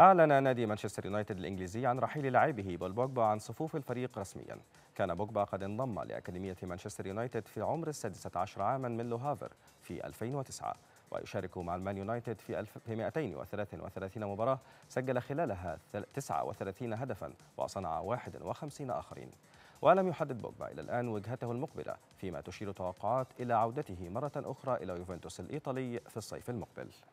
أعلن نادي مانشستر يونايتد الإنجليزي عن رحيل لاعبه بول بوجبا عن صفوف الفريق رسميا. كان بوجبا قد انضم لأكاديمية مانشستر يونايتد في عمر 16 عاما من لو هافر في 2009، ويشارك مع المان يونايتد في 233 مباراة سجل خلالها 39 هدفا وصنع 51 آخرين. ولم يحدد بوجبا إلى الآن وجهته المقبلة، فيما تشير توقعات إلى عودته مرة أخرى إلى يوفنتوس الإيطالي في الصيف المقبل.